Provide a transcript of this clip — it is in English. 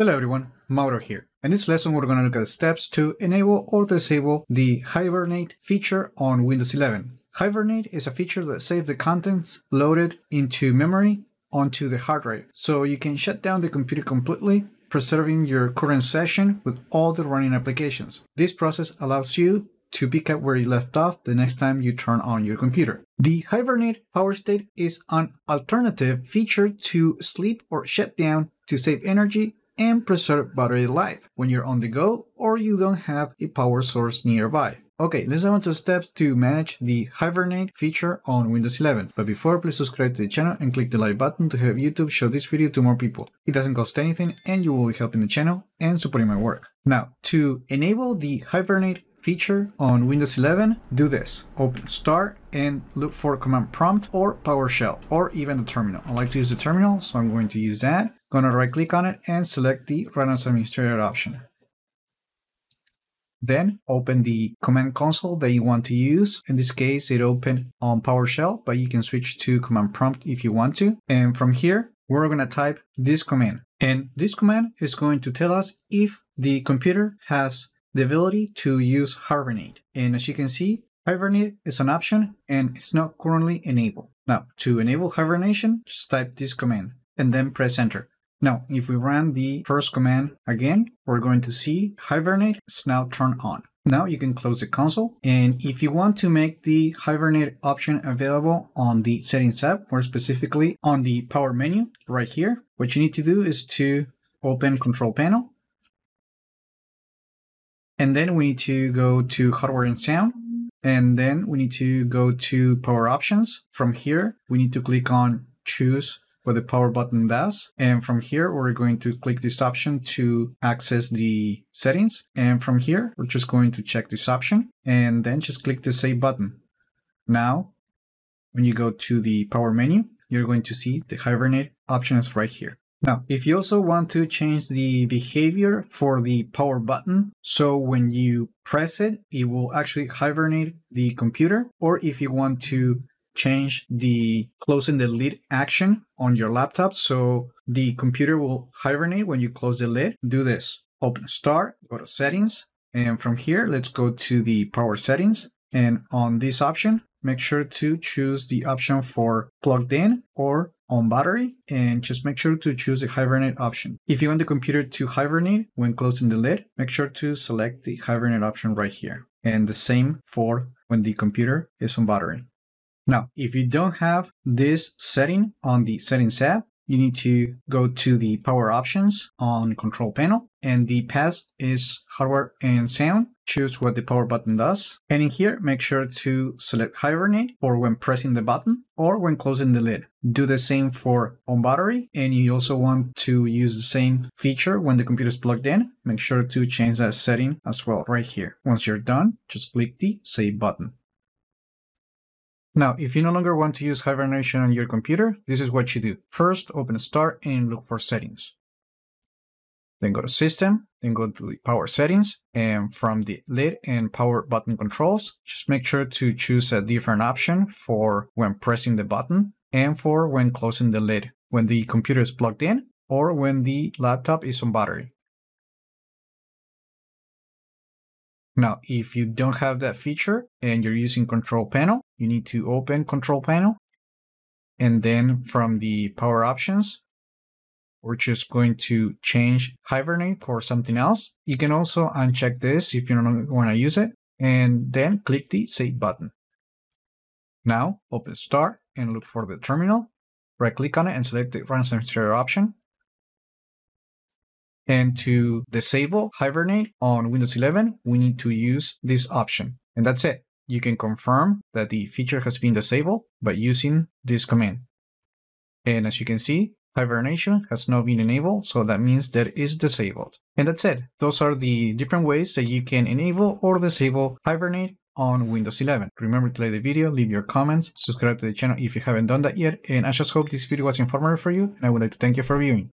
Hello everyone, Mauro here. In this lesson, we're going to look at the steps to enable or disable the Hibernate feature on Windows 11. Hibernate is a feature that saves the contents loaded into memory onto the hard drive, so you can shut down the computer completely, preserving your current session with all the running applications. This process allows you to pick up where you left off the next time you turn on your computer. The Hibernate power state is an alternative feature to sleep or shut down to save energy and preserve battery life when you're on the go or you don't have a power source nearby. Okay, let's move on to steps to manage the Hibernate feature on Windows 11. But before, please subscribe to the channel and click the like button to help YouTube show this video to more people. It doesn't cost anything and you will be helping the channel and supporting my work. Now, to enable the Hibernate feature on Windows 11, do this. Open Start and look for Command Prompt or PowerShell or even the terminal. I like to use the terminal, so I'm going to use that. I'm going to right click on it and select the Run as Administrator option. Then open the command console that you want to use. In this case, it opened on PowerShell, but you can switch to Command Prompt if you want to. And from here, we're going to type this command. And this command is going to tell us if the computer has the ability to use Hibernate. And as you can see, Hibernate is an option and it's not currently enabled. Now, to enable hibernation, just type this command and then press enter. Now, if we run the first command again, we're going to see Hibernate is now turned on. Now you can close the console. And if you want to make the Hibernate option available on the Settings app, or specifically on the power menu right here, what you need to do is to open Control Panel. And then we need to go to Hardware and Sound. And then we need to go to Power Options. From here, we need to click on Choose what the power button does. And from here, we're going to click this option to access the settings. And from here, we're just going to check this option and then just click the Save button. Now, when you go to the power menu, you're going to see the Hibernate option is right here. Now, if you also want to change the behavior for the power button, so when you press it, it will actually hibernate the computer, or if you want to change the close and the lid action on your laptop, so the computer will hibernate when you close the lid, do this. Open Start, go to Settings, and from here, let's go to the Power Settings, and on this option, make sure to choose the option for plugged in or on battery, and just make sure to choose the Hibernate option. If you want the computer to hibernate when closing the lid, make sure to select the Hibernate option right here. And the same for when the computer is on battery. Now, if you don't have this setting on the Settings app, you need to go to the Power Options on Control Panel, and the path is Hardware and Sound. Choose what the power button does. And in here, make sure to select Hibernate for when pressing the button or when closing the lid. Do the same for on battery. And you also want to use the same feature when the computer is plugged in. Make sure to change that setting as well right here. Once you're done, just click the Save button. Now, if you no longer want to use hibernation on your computer, this is what you do. First, open Start and look for Settings. Then go to System, then go to the Power Settings, and from the Lid and Power Button Controls, just make sure to choose a different option for when pressing the button and for when closing the lid, when the computer is plugged in or when the laptop is on battery. Now, if you don't have that feature and you're using Control Panel, you need to open Control Panel, and then from the Power Options, we're just going to change Hibernate for something else. You can also uncheck this if you don't want to use it, and then click the Save button. Now, open Start and look for the terminal. Right-click on it and select the Run as Administrator option. And to disable Hibernate on Windows 11, we need to use this option. And that's it. You can confirm that the feature has been disabled by using this command. And as you can see, hibernation has not been enabled, so that means that it's disabled. And that's it. Those are the different ways that you can enable or disable Hibernate on Windows 11. Remember to like the video, leave your comments, subscribe to the channel if you haven't done that yet, and I just hope this video was informative for you, and I would like to thank you for viewing.